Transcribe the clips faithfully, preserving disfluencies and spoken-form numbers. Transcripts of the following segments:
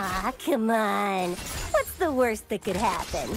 Aw, come on. What's the worst that could happen?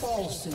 Fall soon.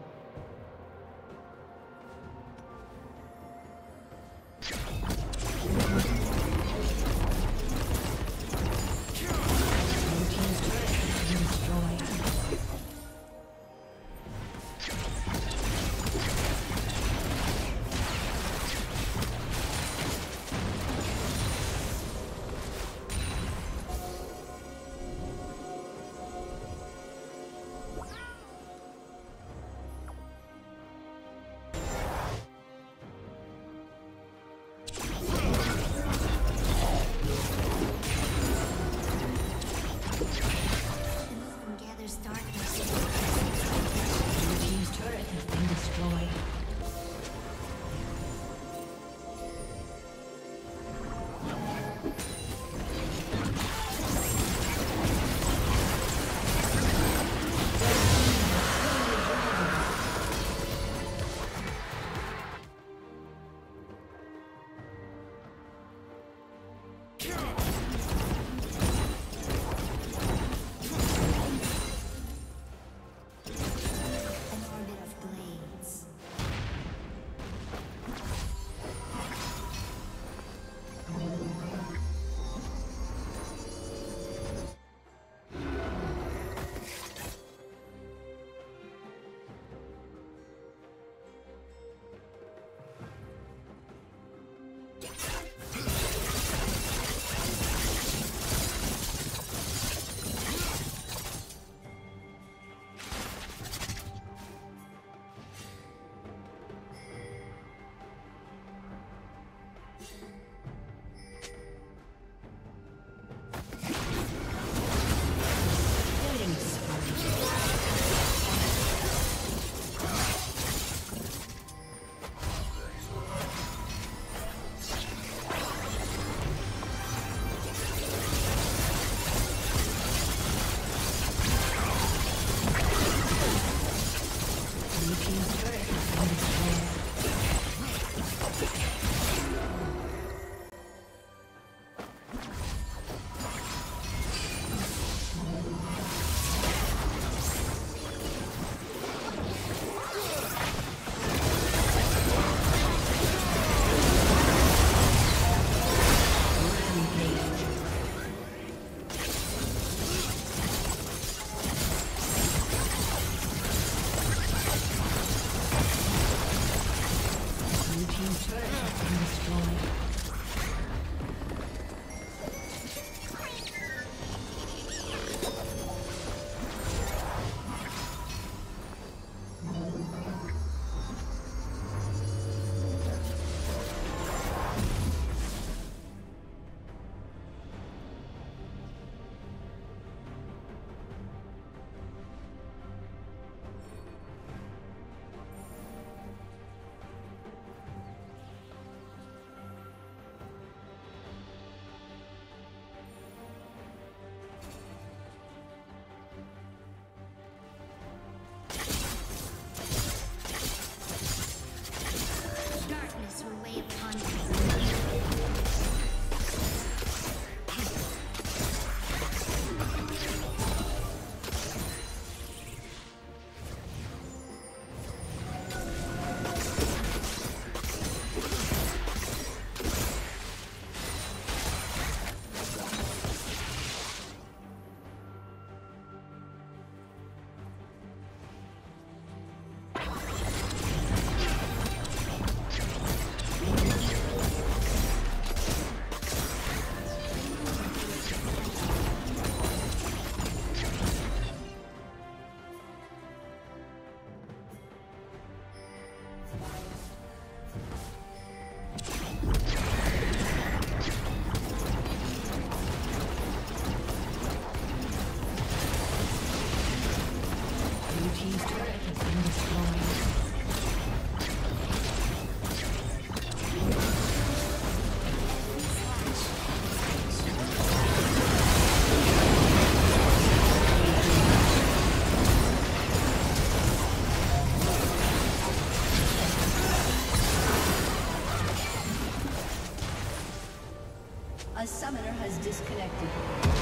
A summoner has disconnected.